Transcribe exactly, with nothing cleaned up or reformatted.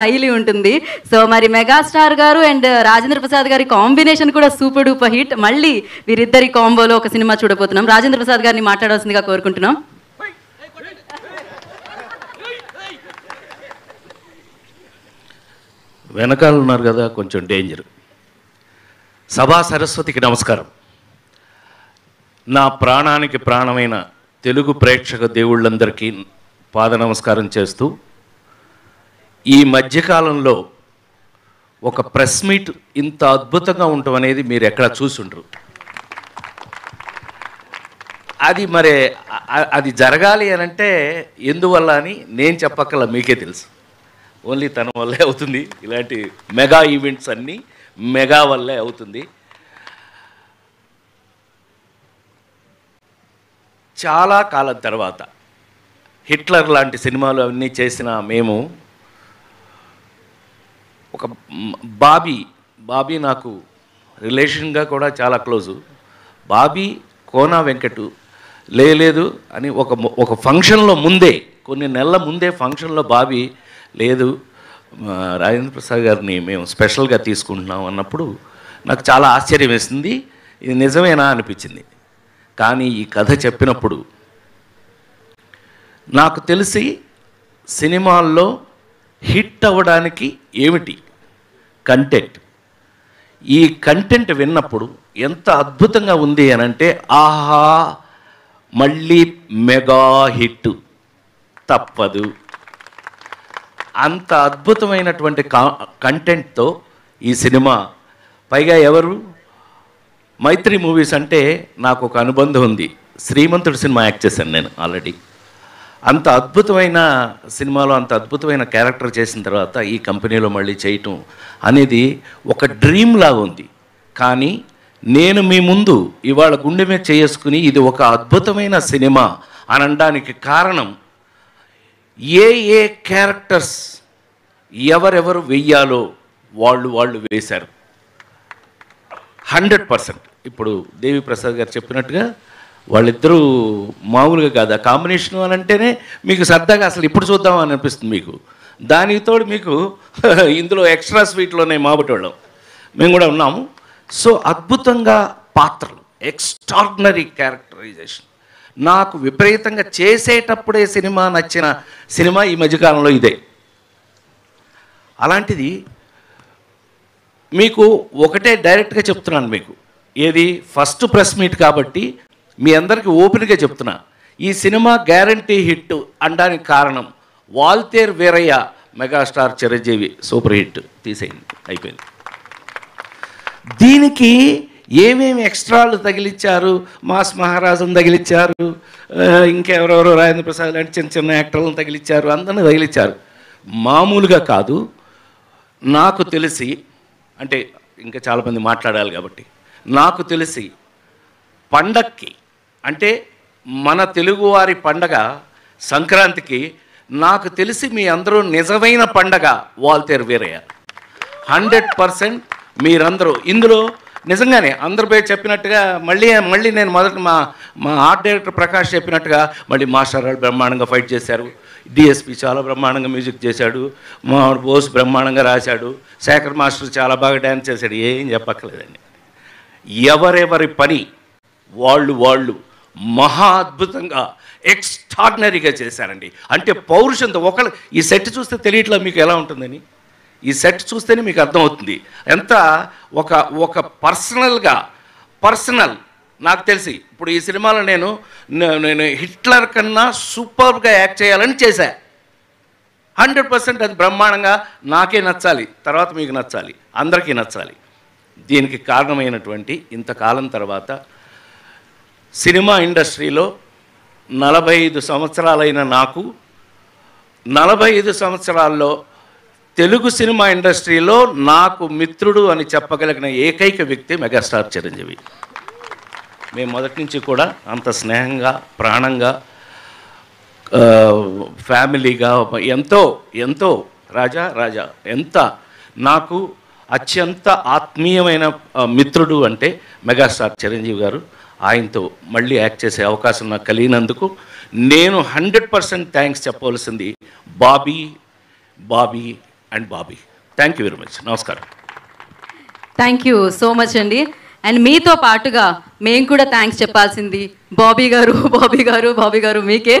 Highly untundi. So, mari Megastar garu and Rajendra Prasad gari combination kuda super duper hit. Malli viriddari combo lo oka cinema chudapotunnam. Rajendra Prasad garini maatladavasindiga korukuntunnam. Venakalu unnaru kada koncham danger. Sabha Saraswatiki namaskaram. Na prananiki pranamaina Telugu prekshaka devullandariki pada namaskaram chestu. ఈ మధ్యకాలంలో ఒక press meet ఇంత అద్భుతంగా ఉండటం అనేది మీరు ఎక్కడ చూసుంటారు. అది మరి అది జరగాలి అని అంటే ఎందువల్ల అని నేను చెప్పకల మీకే తెలుసు. ఓన్లీ తన వల్లే అవుతుంది. ఇలాంటి మెగా ఈవెంట్స్ అన్ని మెగా వల్లే అవుతుంది. చాలా కాలం తర్వాత హిట్లర్ లాంటి సినిమాలు అన్నీ చేసిన మేము ఒక బాబీ బాబీ నాకు రిలేషన్గా కూడా చాలా క్లోజు. బాబీ కోనా వెంకటు లేదు అని ఒక ఒక ఫంక్షన్లో ముందే కొన్ని నెలల ముందే ఫంక్షన్లో బాబీ లేదు రాజేంద్ర ప్రసాద్ గారిని మేము స్పెషల్గా తీసుకుంటున్నాం అన్నప్పుడు నాకు చాలా ఆశ్చర్యం వేసింది. ఇది నిజమేనా అనిపించింది. కానీ ఈ కథ చెప్పినప్పుడు నాకు తెలిసి సినిమాల్లో హిట్ అవ్వడానికి ఏమిటి కంటెంట్, ఈ కంటెంట్ విన్నప్పుడు ఎంత అద్భుతంగా ఉంది అని అంటే ఆహా మళ్ళీ మెగా హిట్ తప్పదు. అంత అద్భుతమైనటువంటి కంటెంట్తో ఈ సినిమా, పైగా ఎవరు మైత్రి మూవీస్ అంటే నాకు ఒక అనుబంధం ఉంది. శ్రీమంతుడు సినిమా యాక్ట్ చేశాను నేను ఆల్రెడీ. అంత అద్భుతమైన సినిమాలో అంత అద్భుతమైన క్యారెక్టర్ చేసిన తర్వాత ఈ కంపెనీలో మళ్ళీ చేయటం అనేది ఒక డ్రీమ్ లాగా ఉంది. కానీ నేను మీ ముందు ఇవాళ గుండె మీద చేసుకుని ఇది ఒక అద్భుతమైన సినిమా అనడానికి కారణం ఏ ఏ క్యారెక్టర్స్ ఎవరెవరు వెయ్యాలో వాళ్ళు వాళ్ళు వేశారు. హండ్రెడ్ పర్సెంట్ ఇప్పుడు దేవి ప్రసాద్ గారు చెప్పినట్టుగా వాళ్ళిద్దరూ మామూలుగా కాదు. ఆ కాంబినేషన్ అని అంటేనే మీకు సరదాగా అసలు ఇప్పుడు చూద్దాం అని అనిపిస్తుంది. మీకు దానికి తోడు మీకు ఇందులో ఎక్స్ట్రా స్వీట్లోనే మాబటోళ్ళం మేము కూడా ఉన్నాము. సో అద్భుతంగా పాత్రలు, ఎక్స్ట్రాడినరీ క్యారెక్టరైజేషన్. నాకు విపరీతంగా చేసేటప్పుడే సినిమా నచ్చిన సినిమా ఈ మధ్యకాలంలో ఇదే. అలాంటిది మీకు ఒకటే డైరెక్ట్గా చెప్తున్నాను, మీకు ఏది ఫస్ట్ ప్రెస్ మీట్ కాబట్టి మీ అందరికీ ఓపెన్గా చెప్తున్నా, ఈ సినిమా గ్యారంటీ హిట్ అనడానికి కారణం Waltair Veerayya megastar Chiranjeevi super hit తీసేయండి అయిపోయింది. దీనికి ఏమేమి ఎక్స్ట్రాలు తగిలిచ్చారు, మాస్ మహారాజును తగిలిచ్చారు, ఇంకెవరెవరో రాజేంద్ర ప్రసాద్ లాంటి చిన్న చిన్న యాక్టర్లను తగిలిచ్చారు, అందరిని తగిలిచ్చారు. మామూలుగా కాదు. నాకు తెలిసి అంటే ఇంకా చాలామంది మాట్లాడాలి కాబట్టి నాకు తెలిసి పండక్కి అంటే మన తెలుగువారి పండగ సంక్రాంతికి నాకు తెలిసి మీ అందరూ నిజమైన పండగ వాల్తేర్ వీరయ్య. హండ్రెడ్ పర్సెంట్ మీరందరూ ఇందులో నిజంగానే అందరూ పోయి చెప్పినట్టుగా మళ్ళీ మళ్ళీ నేను మొదట మా మా ఆర్ట్ డైరెక్టర్ ప్రకాష్ చెప్పినట్టుగా మళ్ళీ మాస్టర్ వాళ్ళు బ్రహ్మాండంగా ఫైట్ చేశారు, డిఎస్పి చాలా బ్రహ్మాండంగా మ్యూజిక్ చేశాడు, మా బోస్ బ్రహ్మాండంగా రాశాడు, శేఖర్ మాస్టర్ చాలా బాగా డ్యాన్స్ చేశాడు. ఏం చెప్పక్కర్లేదండి. ఎవరెవరి పని వాళ్ళు వాళ్ళు మహా అద్భుతంగా ఎక్స్ట్రాడినరీగా చేశారండి. అంటే పౌరుషంతో ఒకళ్ళు ఈ సెట్ చూస్తే తెలియట్లా మీకు ఎలా ఉంటుందని. ఈ సెట్ చూస్తేనే మీకు అర్థమవుతుంది ఎంత ఒక ఒక పర్సనల్గా పర్సనల్. నాకు తెలిసి ఇప్పుడు ఈ సినిమాలో నేను నేను హిట్లర్ కన్నా సూపర్గా యాక్ట్ చేయాలని చేశా. హండ్రెడ్ పర్సెంట్ అది బ్రహ్మాండంగా నాకే నచ్చాలి, తర్వాత మీకు నచ్చాలి, అందరికీ నచ్చాలి. దీనికి కారణమైనటువంటి ఇంతకాలం తర్వాత సినిమా ఇండస్ట్రీలో నలభై ఐదు సంవత్సరాలైన నాకు నలభై ఐదు సంవత్సరాల్లో తెలుగు సినిమా ఇండస్ట్రీలో నాకు మిత్రుడు అని చెప్పగలిగిన ఏకైక వ్యక్తి మెగాస్టార్ చిరంజీవి. మేము మొదటి నుంచి కూడా అంత స్నేహంగా ప్రాణంగా ఫ్యామిలీగా ఎంతో ఎంతో రాజా రాజా ఎంత నాకు అత్యంత ఆత్మీయమైన మిత్రుడు అంటే మెగాస్టార్ చిరంజీవి గారు. ఆయనతో మళ్ళీ యాక్ట్ చేసే అవకాశం నాకు కలిగినందుకు నేను హండ్రెడ్ పర్సెంట్ థ్యాంక్స్ చెప్పవలసింది Bobby Bobby and Bobby. Thank you very much. Namaskaram. Thank you so much, Andy. And meeto paatuga, main kuda thanks cheppalsindi Bobby garu, Bobby garu, Bobby garu meeke.